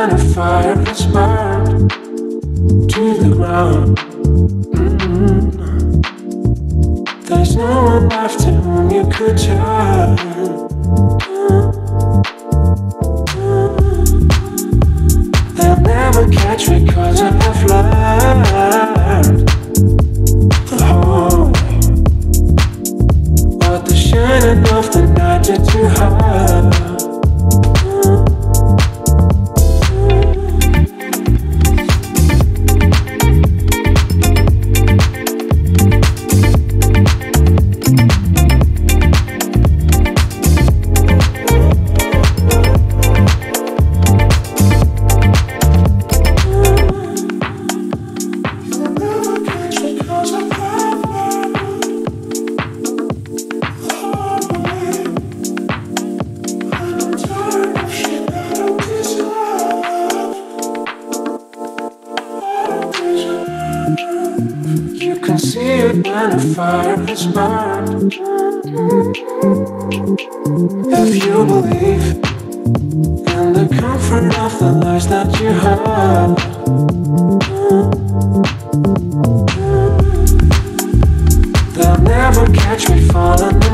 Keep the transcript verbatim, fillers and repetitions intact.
and a fire is burned to the ground. Mm-hmm. There's no one left to whom you could turn. They'll never catch me because I have learned the whole way, but the shining of the night did too hard. Catch me falling.